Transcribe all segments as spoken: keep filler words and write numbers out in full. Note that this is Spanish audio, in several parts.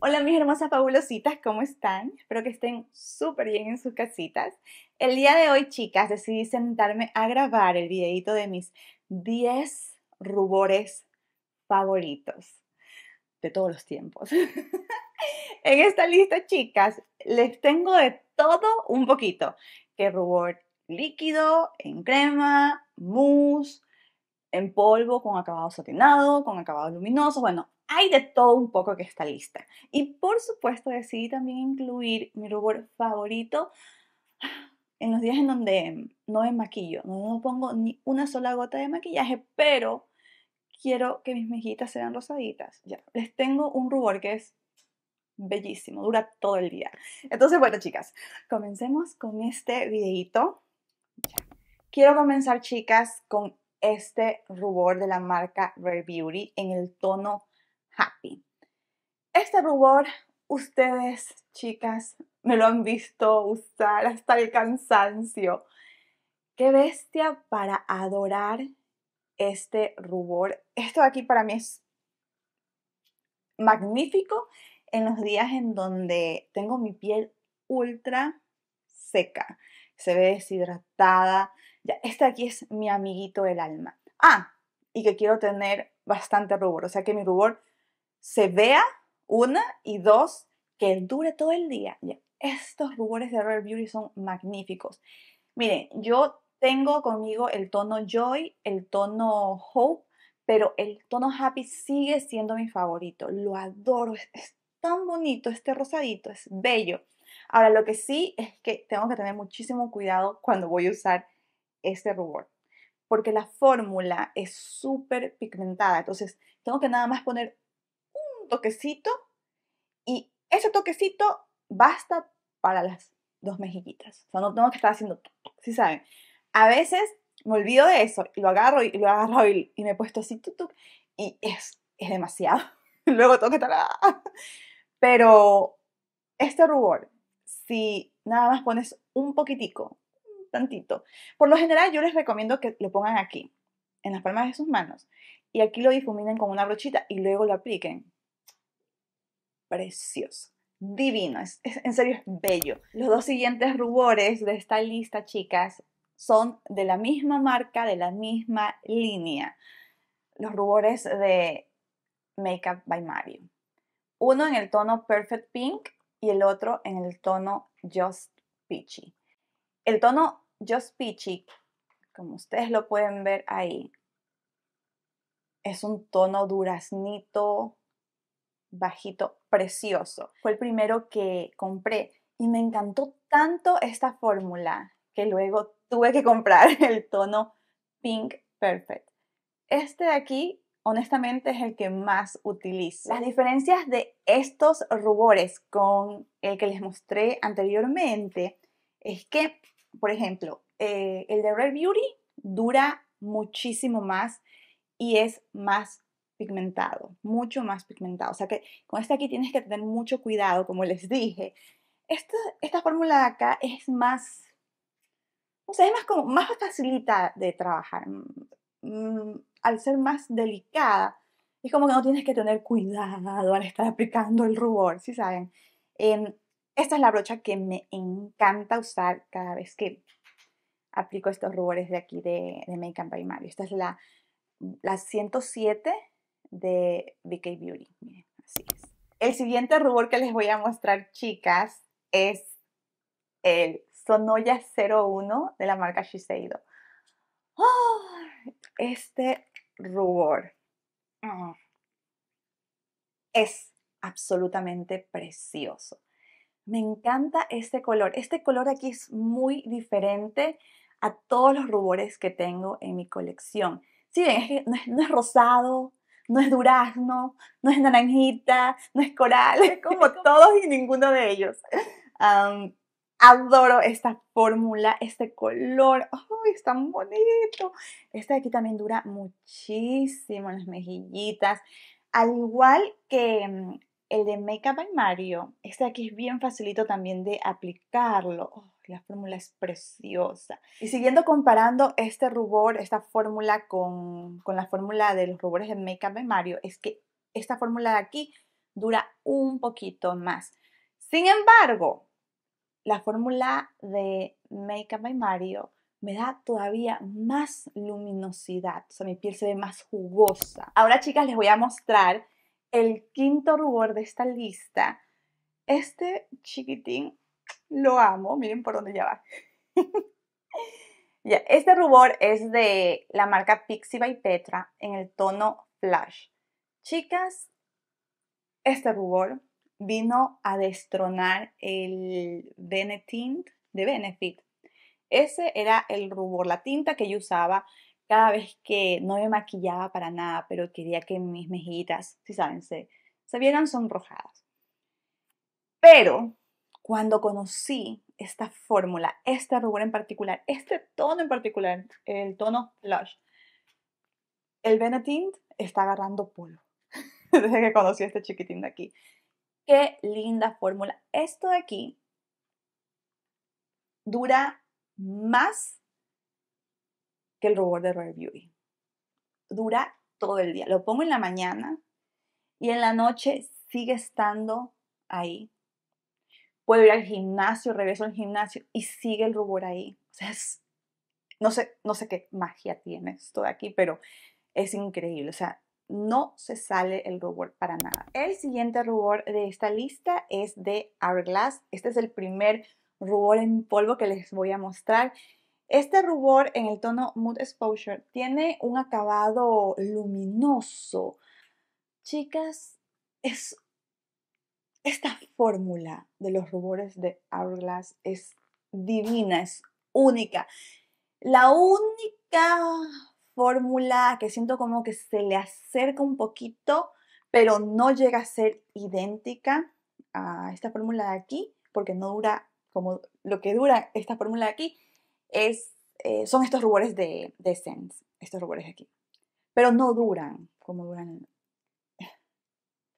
Hola mis hermosas fabulositas, ¿cómo están? Espero que estén súper bien en sus casitas. El día de hoy, chicas, decidí sentarme a grabar el videito de mis diez rubores favoritos de todos los tiempos. En esta lista, chicas, les tengo de todo un poquito. Que rubor líquido, en crema, mousse, en polvo, con acabado satinado, con acabado luminoso, bueno, hay de todo un poco que está lista. Y por supuesto decidí también incluir mi rubor favorito en los días en donde no me maquillo, no pongo ni una sola gota de maquillaje, pero quiero que mis mejillas sean rosaditas. Ya, les tengo un rubor que es bellísimo, dura todo el día. Entonces, bueno, chicas, comencemos con este videito. Quiero comenzar, chicas, con este rubor de la marca Rare Beauty en el tono Happy. Este rubor, ustedes, chicas, me lo han visto usar hasta el cansancio. ¡Qué bestia para adorar este rubor! Esto de aquí para mí es magnífico en los días en donde tengo mi piel ultra seca. Se ve deshidratada. Ya, este de aquí es mi amiguito del alma. Ah, y que quiero tener bastante rubor. O sea, que mi rubor se vea, una, y dos, que dure todo el día. Ya, estos rubores de Rare Beauty son magníficos. Miren, yo tengo conmigo el tono Joy, el tono Hope, pero el tono Happy sigue siendo mi favorito. Lo adoro, es, es tan bonito este rosadito, es bello. Ahora, lo que sí es que tengo que tener muchísimo cuidado cuando voy a usar este rubor, porque la fórmula es súper pigmentada. Entonces, tengo que nada más poner un toquecito y ese toquecito basta para las dos mejillitas. O sea, no tengo que estar haciendo, ¿sí saben? A veces me olvido de eso y lo agarro y lo agarro y, y me he puesto así tuc, tuc, y es, es demasiado. Luego tengo que estar... Pero este rubor, si nada más pones un poquitico, tantito. Por lo general yo les recomiendo que lo pongan aquí, en las palmas de sus manos, y aquí lo difuminen con una brochita y luego lo apliquen. Precioso, divino, es, es, en serio es bello. Los dos siguientes rubores de esta lista, chicas, son de la misma marca, de la misma línea. Los rubores de Makeup by Mario. Uno en el tono Perfect Pink y el otro en el tono Just Peachy. El tono Just Peachy, como ustedes lo pueden ver ahí, es un tono duraznito, bajito, precioso. Fue el primero que compré y me encantó tanto esta fórmula que luego tuve que comprar el tono Pink Perfect. Este de aquí, honestamente, es el que más utilizo. Las diferencias de estos rubores con el que les mostré anteriormente es que, por ejemplo, eh, el de Rare Beauty dura muchísimo más y es más pigmentado, mucho más pigmentado. O sea que con este aquí tienes que tener mucho cuidado, como les dije. Esta, esta fórmula de acá es más, o sea, es más, como, más facilita de trabajar. Mm, al ser más delicada, es como que no tienes que tener cuidado al estar aplicando el rubor, ¿sí saben? Eh, Esta es la brocha que me encanta usar cada vez que aplico estos rubores de aquí de, de Makeup by Mario. Esta es la, la ciento siete de B K Beauty. Miren, así es. El siguiente rubor que les voy a mostrar, chicas, es el Sonoya cero uno de la marca Shiseido. ¡Oh! Este rubor mm. es absolutamente precioso. Me encanta este color. Este color aquí es muy diferente a todos los rubores que tengo en mi colección. Si ven, es que no es, no es rosado, no es durazno, no es naranjita, no es coral. Es como todos y ninguno de ellos. Um, adoro esta fórmula, este color. ¡Oh, es tan bonito! Este de aquí también dura muchísimo en las mejillitas. Al igual que el de Makeup by Mario, este de aquí es bien facilito también de aplicarlo. Oh, la fórmula es preciosa. Y siguiendo comparando este rubor, esta fórmula con, con la fórmula de los rubores de Makeup by Mario, es que esta fórmula de aquí dura un poquito más. Sin embargo, la fórmula de Makeup by Mario me da todavía más luminosidad. O sea, mi piel se ve más jugosa. Ahora, chicas, les voy a mostrar el quinto rubor de esta lista. Este chiquitín lo amo. Miren por dónde ya va. Ya, este rubor es de la marca Pixi by Petra en el tono Flash. Chicas, este rubor vino a destronar el Benetint de Benefit. Ese era el rubor, la tinta que yo usaba cada vez que no me maquillaba para nada, pero quería que mis mejillitas, si saben, se, se vieran sonrojadas. Pero cuando conocí esta fórmula, este rubor en particular, este tono en particular, el tono Blush, el Benetint está agarrando polvo desde que conocí a este chiquitín de aquí. Qué linda fórmula. Esto de aquí dura más que el rubor de Rare Beauty. Dura todo el día. Lo pongo en la mañana y en la noche sigue estando ahí. Puedo ir al gimnasio, regreso al gimnasio y sigue el rubor ahí. O sea, es, no sé, no sé qué magia tiene esto de aquí, pero es increíble. O sea, no se sale el rubor para nada. El siguiente rubor de esta lista es de Hourglass. Este es el primer rubor en polvo que les voy a mostrar. Este rubor en el tono Mood Exposure tiene un acabado luminoso. Chicas, es, esta fórmula de los rubores de Hourglass es divina, es única. La única fórmula que siento como que se le acerca un poquito, pero no llega a ser idéntica a esta fórmula de aquí, porque no dura como lo que dura esta fórmula de aquí, es, eh, son estos rubores de, de Sense, estos rubores de aquí. Pero no duran como duran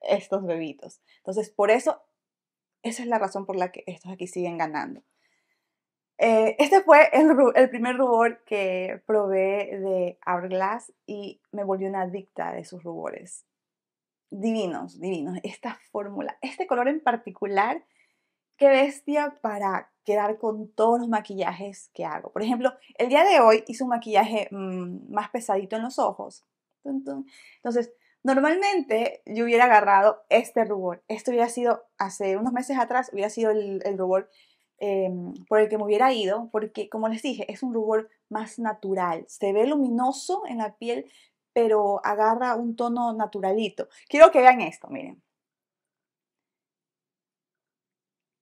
estos bebitos. Entonces, por eso, esa es la razón por la que estos aquí siguen ganando. Eh, este fue el, el primer rubor que probé de Hourglass y me volví una adicta de sus rubores. Divinos, divinos. Esta fórmula, este color en particular, qué bestia para quedar con todos los maquillajes que hago. Por ejemplo, el día de hoy hice un maquillaje mmm, más pesadito en los ojos. Entonces, normalmente yo hubiera agarrado este rubor. Esto hubiera sido, hace unos meses atrás, hubiera sido el, el rubor eh, por el que me hubiera ido. Porque, como les dije, es un rubor más natural. Se ve luminoso en la piel, pero agarra un tono naturalito. Quiero que vean esto, miren.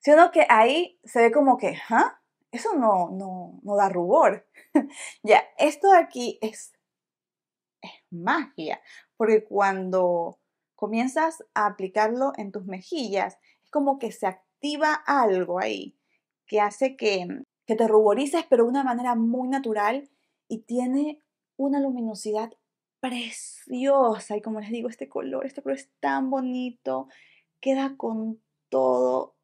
Sino que ahí se ve como que, ¿ah? Eso no, no, no da rubor. Ya, esto de aquí es, es magia, porque cuando comienzas a aplicarlo en tus mejillas, es como que se activa algo ahí, que hace que, que te ruborices, pero de una manera muy natural, y tiene una luminosidad preciosa. Y como les digo, este color, este color es tan bonito, queda con todo.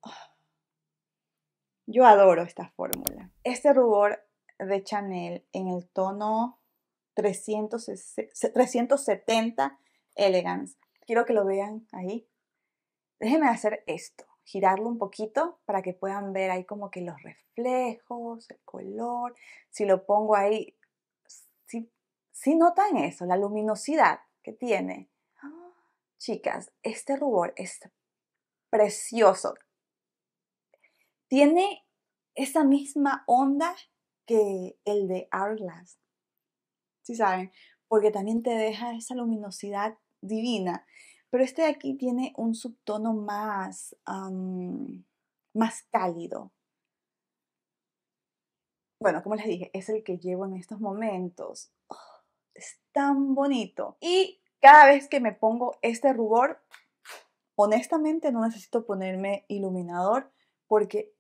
Yo adoro esta fórmula. Este rubor de Chanel en el tono trescientos setenta Elegance. Quiero que lo vean ahí. Déjenme hacer esto. Girarlo un poquito para que puedan ver ahí como que los reflejos, el color. Si lo pongo ahí, ¿sí, sí notan eso? La luminosidad que tiene. ¡Oh! Chicas, este rubor es precioso. Tiene esa misma onda que el de Hourglass, ¿sí saben? Porque también te deja esa luminosidad divina. Pero este de aquí tiene un subtono más, um, más cálido. Bueno, como les dije, es el que llevo en estos momentos. Oh, es tan bonito. Y cada vez que me pongo este rubor, honestamente no necesito ponerme iluminador, porque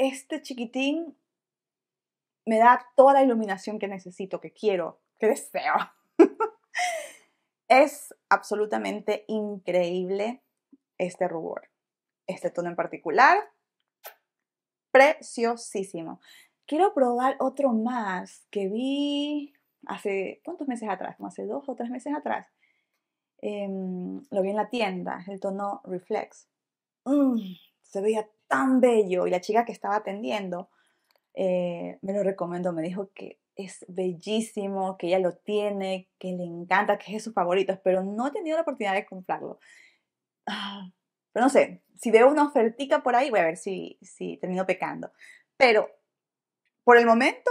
este chiquitín me da toda la iluminación que necesito, que quiero, que deseo. Es absolutamente increíble este rubor. Este tono en particular, preciosísimo. Quiero probar otro más que vi hace, ¿cuántos meses atrás? Como hace dos o tres meses atrás. eh, lo vi en la tienda, el tono Reflex. Mm, se veía tan bello, y la chica que estaba atendiendo eh, me lo recomendó, me dijo que es bellísimo, que ella lo tiene, que le encanta, que es de sus favoritos, pero no he tenido la oportunidad de comprarlo. Ah, pero no sé, si veo una ofertica por ahí, voy a ver si, si termino pecando. Pero por el momento,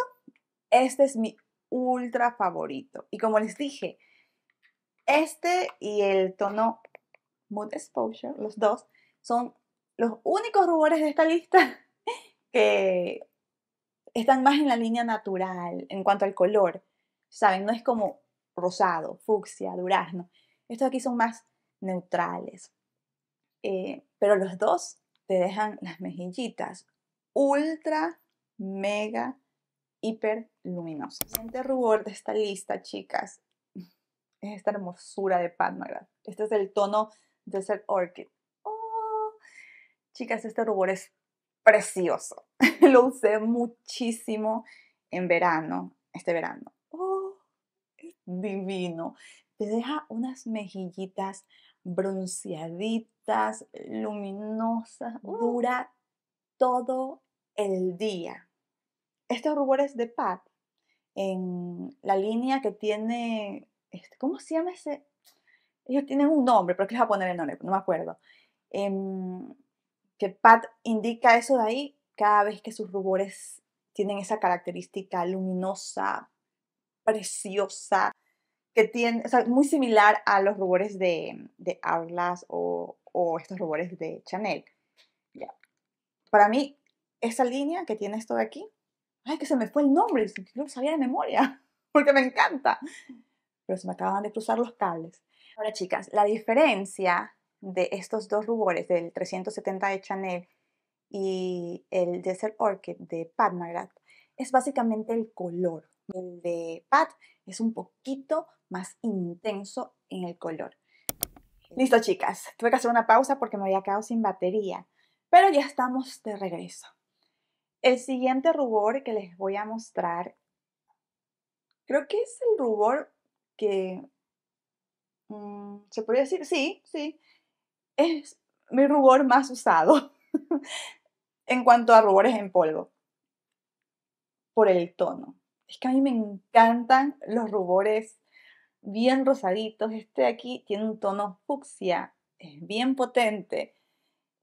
este es mi ultra favorito. Y como les dije, este y el tono Mood Exposure, los dos, son los únicos rubores de esta lista que están más en la línea natural en cuanto al color, ¿saben? No es como rosado, fucsia, durazno. Estos aquí son más neutrales. Eh, pero los dos te dejan las mejillitas ultra, mega, hiper luminosas. El siguiente rubor de esta lista, chicas, es esta hermosura de Pat McGrath. Este es el tono Desert Orchid. Oh, chicas, este rubor es precioso. Lo usé muchísimo en verano, este verano. Oh, es divino. Te deja unas mejillitas bronceaditas, luminosas. Uh. Dura todo el día. Estos rubores de Pat, en la línea que tiene, este, ¿cómo se llama ese? Ellos tienen un nombre, pero ¿qué les voy a poner el nombre? No me acuerdo. Um, que Pat indica eso de ahí cada vez que sus rubores tienen esa característica luminosa, preciosa, que tiene, o sea, muy similar a los rubores de, de Hourglass o, o estos rubores de Chanel. Yeah. Para mí, esa línea que tiene esto de aquí, ay, que se me fue el nombre, no lo sabía de memoria, porque me encanta. Pero se me acaban de cruzar los cables. Ahora, chicas, la diferencia de estos dos rubores, del trescientos setenta de Chanel y el Desert Orchid de Pat McGrath, es básicamente el color. El de Pat es un poquito más intenso en el color. Listo, chicas, tuve que hacer una pausa porque me había quedado sin batería, pero ya estamos de regreso. El siguiente rubor que les voy a mostrar, creo que es el rubor que um, se podría decir, sí, sí, es mi rubor más usado en cuanto a rubores en polvo, por el tono. Es que a mí me encantan los rubores bien rosaditos. Este de aquí tiene un tono fucsia, es bien potente.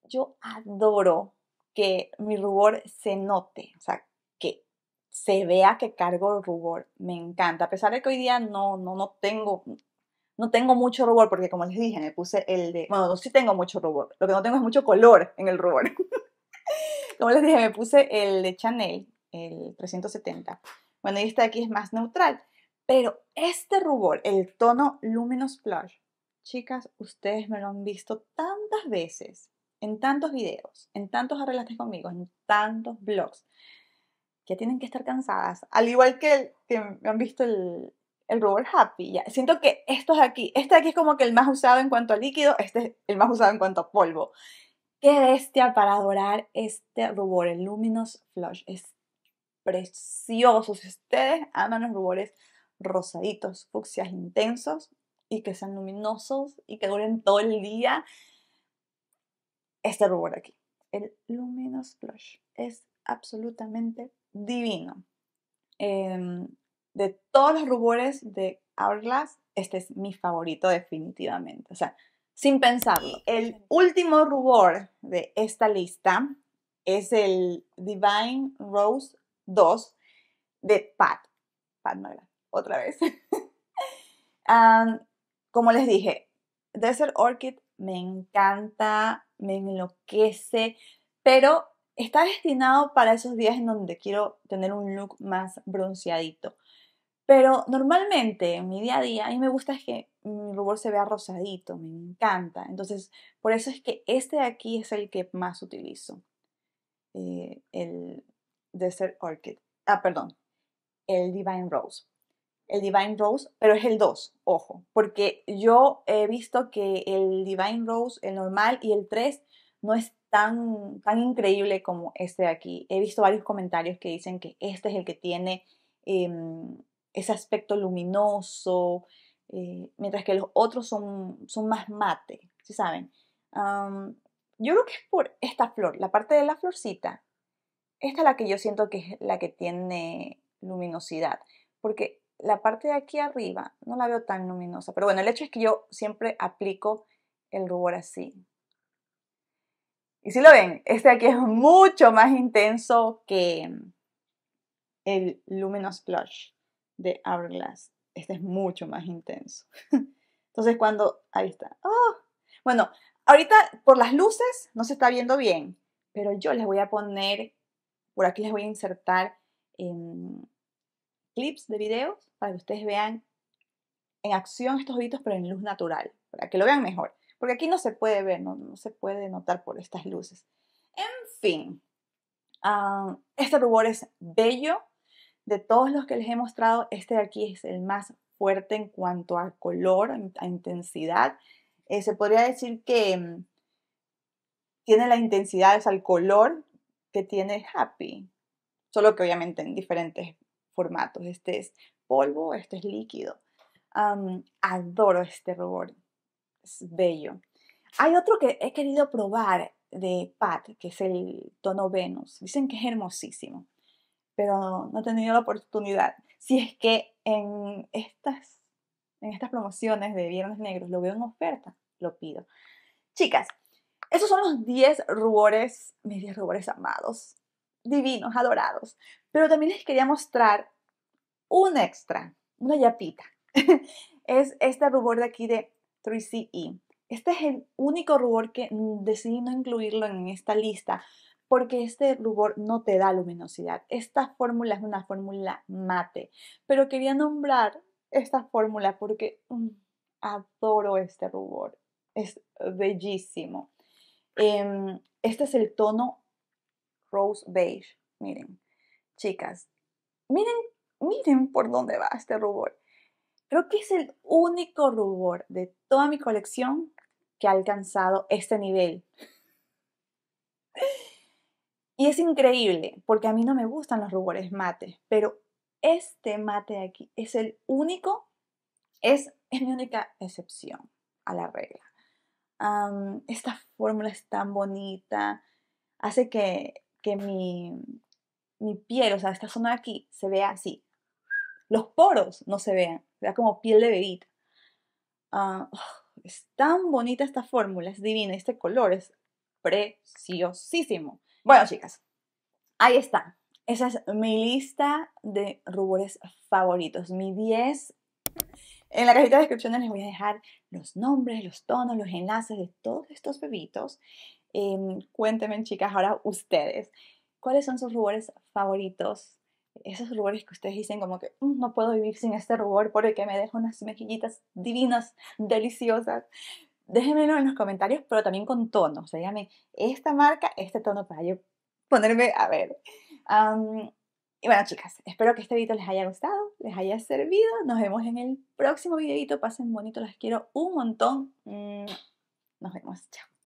Yo adoro que mi rubor se note, o sea, que se vea que cargo el rubor. Me encanta, a pesar de que hoy día no, no, no tengo... No tengo mucho rubor porque, como les dije, me puse el de... Bueno, sí tengo mucho rubor. Lo que no tengo es mucho color en el rubor. Como les dije, me puse el de Chanel, el trescientos setenta. Bueno, y este de aquí es más neutral. Pero este rubor, el tono Luminous Blush, chicas, ustedes me lo han visto tantas veces, en tantos videos, en tantos arreglates conmigo, en tantos blogs, que tienen que estar cansadas. Al igual que, el, que me han visto el... el rubor Happy, ya. Siento que estos de aquí, este de aquí es como que el más usado en cuanto a líquido, este es el más usado en cuanto a polvo. ¡Qué bestia para adorar este rubor! El Luminous Flush es precioso. Si ustedes aman los rubores rosaditos, fucsias intensos y que sean luminosos y que duren todo el día, este rubor de aquí, el Luminous Flush, es absolutamente divino. Eh, De todos los rubores de Hourglass, este es mi favorito definitivamente. O sea, sin pensarlo. El último rubor de esta lista es el Divine Rose dos de Pat. Pat McGrath, otra vez. um, como les dije, Desert Orchid me encanta, me enloquece, pero está destinado para esos días en donde quiero tener un look más bronceadito. Pero normalmente en mi día a día, a mí me gusta que mi rubor se vea rosadito, me encanta. Entonces, por eso es que este de aquí es el que más utilizo. Eh, el Desert Orchid. Ah, perdón. El Divine Rose. El Divine Rose, pero es el dos, ojo. Porque yo he visto que el Divine Rose, el normal y el tres, no es tan, tan increíble como este de aquí. He visto varios comentarios que dicen que este es el que tiene... Eh, ese aspecto luminoso, eh, mientras que los otros son, son más mate, ¿sí saben? Um, yo creo que es por esta flor, la parte de la florcita. Esta es la que yo siento que es la que tiene luminosidad, porque la parte de aquí arriba no la veo tan luminosa. Pero bueno, el hecho es que yo siempre aplico el rubor así. Y si lo ven, este de aquí es mucho más intenso que el Luminous Blush de Hourglass. Este es mucho más intenso. Entonces cuando... Ahí está. Oh. Bueno, ahorita por las luces no se está viendo bien, pero yo les voy a poner... Por aquí les voy a insertar en clips de videos para que ustedes vean en acción estos ojitos, pero en luz natural, para que lo vean mejor. Porque aquí no se puede ver, no, no se puede notar por estas luces. En fin, uh, este rubor es bello. De todos los que les he mostrado, este de aquí es el más fuerte en cuanto a color, a intensidad. Eh, se podría decir que um, tiene la intensidad, o sea, el color que tiene Happy, solo que obviamente en diferentes formatos. Este es polvo, este es líquido. Um, adoro este rubor, es bello. Hay otro que he querido probar de Pat, que es el tono Venus. Dicen que es hermosísimo, pero no he tenido la oportunidad. Si es que en estas, en estas promociones de Viernes Negros lo veo en oferta, lo pido. Chicas, esos son los diez rubores, mis diez rubores amados, divinos, adorados. Pero también les quería mostrar un extra, una yapita. Es este rubor de aquí de tres C E. Este es el único rubor que decidí no incluirlo en esta lista, porque este rubor no te da luminosidad. Esta fórmula es una fórmula mate. Pero quería nombrar esta fórmula porque um, adoro este rubor. Es bellísimo. Este es el tono Rose Beige. Miren, chicas, miren, miren por dónde va este rubor. Creo que es el único rubor de toda mi colección que ha alcanzado este nivel. Y es increíble, porque a mí no me gustan los rubores mates, pero este mate de aquí es el único, es, es mi única excepción a la regla. Um, esta fórmula es tan bonita, hace que, que mi, mi piel, o sea, esta zona de aquí, se vea así. Los poros no se vean, se vea como piel de bebita. Uh, oh, es tan bonita esta fórmula, es divina, este color es preciosísimo. Bueno, chicas, ahí está. Esa es mi lista de rubores favoritos, mi diez. En la cajita de descripciones les voy a dejar los nombres, los tonos, los enlaces de todos estos bebitos. Eh, cuéntenme, chicas, ahora ustedes, ¿cuáles son sus rubores favoritos? Esos rubores que ustedes dicen como que mmm, no puedo vivir sin este rubor porque me deja unas mejillitas divinas, deliciosas. Déjenmelo en los comentarios, pero también con tonos. O sea, díganme esta marca, este tono para yo ponerme a ver. Um, Y bueno, chicas, espero que este video les haya gustado, les haya servido. Nos vemos en el próximo videito. Pasen bonito, las quiero un montón. Nos vemos, chao.